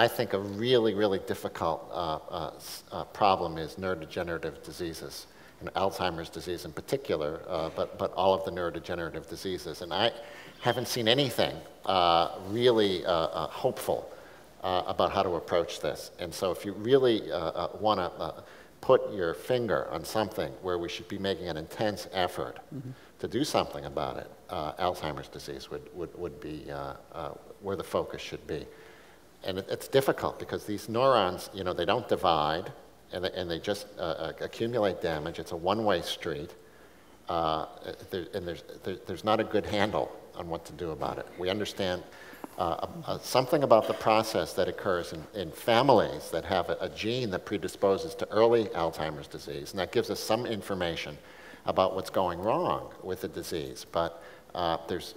I think a really, really difficult problem is neurodegenerative diseases, and Alzheimer's disease in particular, but all of the neurodegenerative diseases. And I haven't seen anything really hopeful about how to approach this. And so if you really want to put your finger on something where we should be making an intense effort to do something about it, Alzheimer's disease would be where the focus should be. And it's difficult because these neurons, you know, they don't divide, and they just accumulate damage. It's a one-way street, there's not a good handle on what to do about it. We understand something about the process that occurs in families that have a gene that predisposes to early Alzheimer's disease, and that gives us some information about what's going wrong with the disease. But there's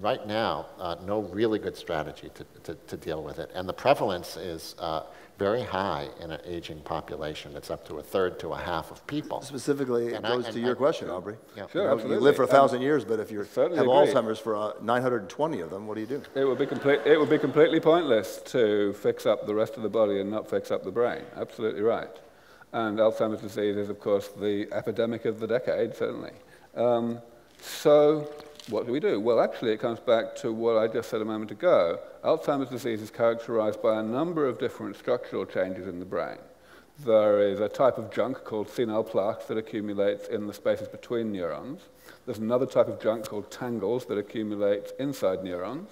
right now no really good strategy to deal with it, and the prevalence is very high in an aging population. It's up to 1/3 to 1/2 of people. Specifically, it goes to your question, Aubrey. Yeah. Sure, absolutely. You live for 1,000 years, but if you have Alzheimer's for 920 of them, what do you do? It would be completely pointless to fix up the rest of the body and not fix up the brain. Absolutely right. And Alzheimer's disease is, of course, the epidemic of the decade, certainly. So what do? Well, actually, it comes back to what I just said a moment ago. Alzheimer's disease is characterized by a number of different structural changes in the brain. There is a type of junk called senile plaques that accumulates in the spaces between neurons. There's another type of junk called tangles that accumulates inside neurons.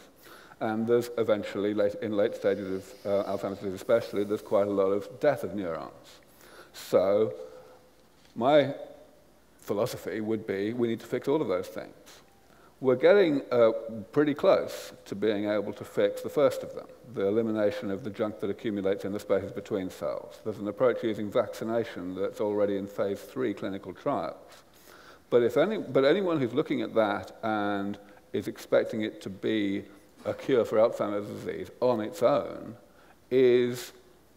And there's eventually, in late stages of Alzheimer's disease especially, there's quite a lot of death of neurons. So my philosophy would be we need to fix all of those things. We're getting pretty close to being able to fix the first of them, the elimination of the junk that accumulates in the spaces between cells. There's an approach using vaccination that's already in phase 3 clinical trials. But, anyone who's looking at that and is expecting it to be a cure for Alzheimer's disease on its own is,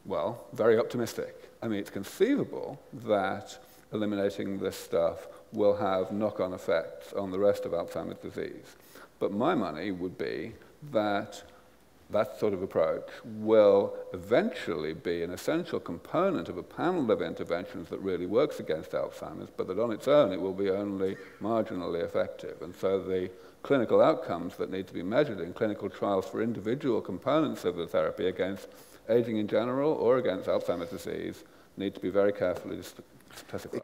well, very optimistic. I mean, it's conceivable that eliminating this stuff will have knock-on effects on the rest of Alzheimer's disease. But my money would be that that sort of approach will eventually be an essential component of a panel of interventions that really works against Alzheimer's, but that on its own it will be only marginally effective. And so the clinical outcomes that need to be measured in clinical trials for individual components of the therapy against aging in general or against Alzheimer's disease need to be very carefully specified.